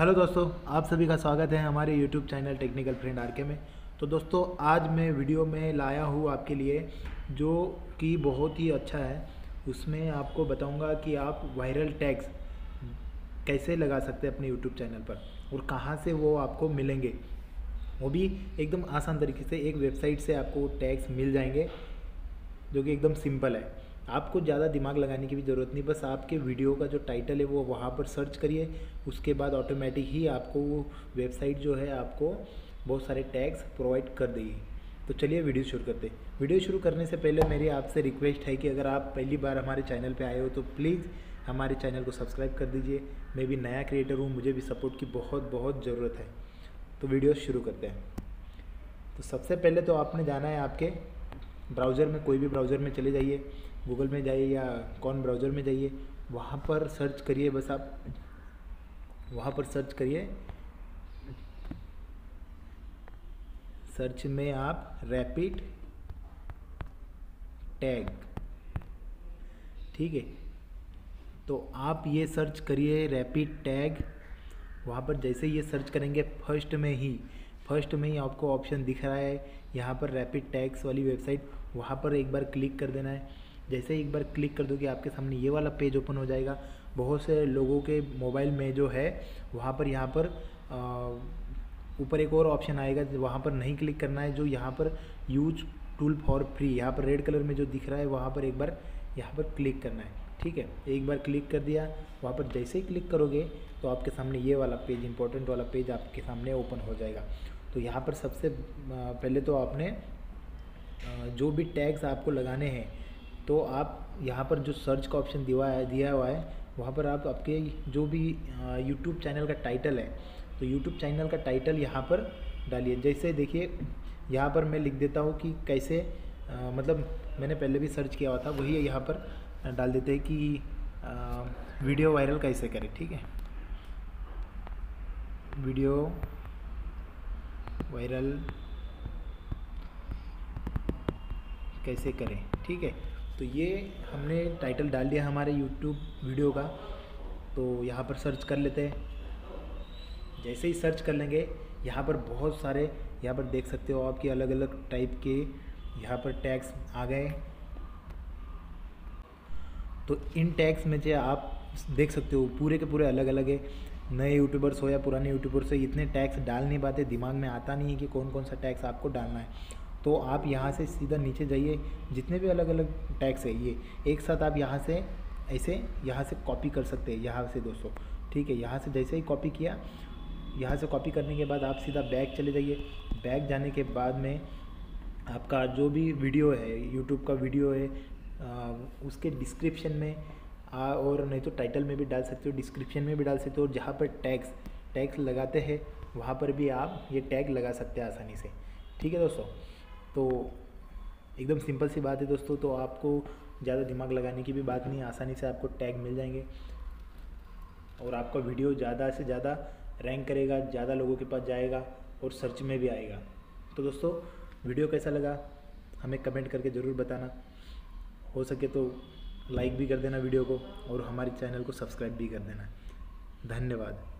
Hello दोस्तों, आप सभी का स्वागत है हमारे YouTube channel technical friend RK में। तो दोस्तों, आज मैं वीडियो में लाया हूँ आपके लिए जो कि बहुत ही अच्छा है। उसमें आपको बताऊँगा कि आप वायरल टैग्स कैसे लगा सकते हैं अपने यूट्यूब चैनल पर और कहाँ से वो आपको मिलेंगे, वो भी एकदम आसान तरीके से। एक वेबसाइट से आपको टैग्स मिल जाएंगे जो कि एकदम सिंपल है। आपको ज़्यादा दिमाग लगाने की भी ज़रूरत नहीं, बस आपके वीडियो का जो टाइटल है वो वहाँ पर सर्च करिए। उसके बाद ऑटोमेटिक ही आपको वो वेबसाइट जो है आपको बहुत सारे टैग्स प्रोवाइड कर देगी। तो चलिए वीडियो शुरू करते हैं। वीडियो शुरू करने से पहले मेरी आपसे रिक्वेस्ट है कि अगर आप पहली बार हमारे चैनल पर आए हो तो प्लीज़ हमारे चैनल को सब्सक्राइब कर दीजिए। मैं भी नया क्रिएटर हूँ, मुझे भी सपोर्ट की बहुत ज़रूरत है। तो वीडियो शुरू करते हैं। तो सबसे पहले तो आपने जाना है, आपके ब्राउज़र में, कोई भी ब्राउज़र में चले जाइए, गूगल में जाइए या कौन ब्राउज़र में जाइए, वहाँ पर सर्च करिए। बस आप वहाँ पर सर्च करिए, सर्च में आप रैपिड टैग, ठीक है, तो आप ये सर्च करिए रैपिड टैग। वहाँ पर जैसे ये सर्च करेंगे फर्स्ट में ही आपको ऑप्शन दिख रहा है यहाँ पर रैपिड टैग्स वाली वेबसाइट, वहाँ पर एक बार क्लिक कर देना है। जैसे एक बार क्लिक कर दोगे आपके सामने ये वाला पेज ओपन हो जाएगा। बहुत से लोगों के मोबाइल में जो है वहाँ पर, यहाँ पर ऊपर एक और ऑप्शन आएगा, वहाँ पर नहीं क्लिक करना है। जो यहाँ पर यूज टूल फॉर फ्री, यहाँ पर रेड कलर में जो दिख रहा है वहाँ पर एक बार यहाँ पर क्लिक करना है, ठीक है। एक बार क्लिक कर दिया, वहाँ पर जैसे ही क्लिक करोगे तो आपके सामने ये वाला पेज, इंपॉर्टेंट वाला पेज आपके सामने ओपन हो जाएगा। तो यहाँ पर सबसे पहले तो आपने जो भी टैग्स आपको लगाने हैं तो आप यहाँ पर जो सर्च का ऑप्शन दिया हुआ है वहाँ पर आप आपके जो भी YouTube चैनल का टाइटल है, तो YouTube चैनल का टाइटल यहाँ पर डालिए। जैसे देखिए यहाँ पर मैं लिख देता हूँ कि कैसे मतलब मैंने पहले भी सर्च किया हुआ था, वही यहाँ पर डाल देते हैं कि वीडियो वायरल कैसे करें, ठीक है, वीडियो वायरल कैसे करें, ठीक है। तो ये हमने टाइटल डाल दिया हमारे YouTube वीडियो का। तो यहाँ पर सर्च कर लेते हैं। जैसे ही सर्च कर लेंगे यहाँ पर बहुत सारे, यहाँ पर देख सकते हो आपके अलग अलग टाइप के यहाँ पर टैग्स आ गए। तो इन टैग्स में जो आप देख सकते हो पूरे के पूरे अलग अलग है। नए यूट्यूबर्स हो या पुराने यूट्यूबर्स हो, इतने टैग्स डाल नहीं पाते, दिमाग में आता नहीं है कि कौन कौन सा टैग्स आपको डालना है। तो आप यहाँ से सीधा नीचे जाइए, जितने भी अलग अलग टैग्स है ये एक साथ आप यहाँ से ऐसे यहाँ से कॉपी कर सकते हैं, यहाँ से दोस्तों, ठीक है। यहाँ से जैसे ही कॉपी किया, यहाँ से कॉपी करने के बाद आप सीधा बैक चले जाइए। बैक जाने के बाद में आपका जो भी वीडियो है, यूट्यूब का वीडियो है, उसके डिस्क्रिप्शन में और नहीं तो टाइटल में भी डाल सकते हो, डिस्क्रिप्शन में भी डाल सकते हो। और जहाँ पर टैग्स लगाते हैं वहाँ पर भी आप ये टैग लगा सकते हैं आसानी से, ठीक है दोस्तों। तो एकदम सिंपल सी बात है दोस्तों, तो आपको ज़्यादा दिमाग लगाने की भी बात नहीं, आसानी से आपको टैग मिल जाएंगे और आपका वीडियो ज़्यादा से ज़्यादा रैंक करेगा, ज़्यादा लोगों के पास जाएगा और सर्च में भी आएगा। तो दोस्तों, वीडियो कैसा लगा हमें कमेंट करके ज़रूर बताना, हो सके तो लाइक भी कर देना वीडियो को और हमारे चैनल को सब्सक्राइब भी कर देना। धन्यवाद।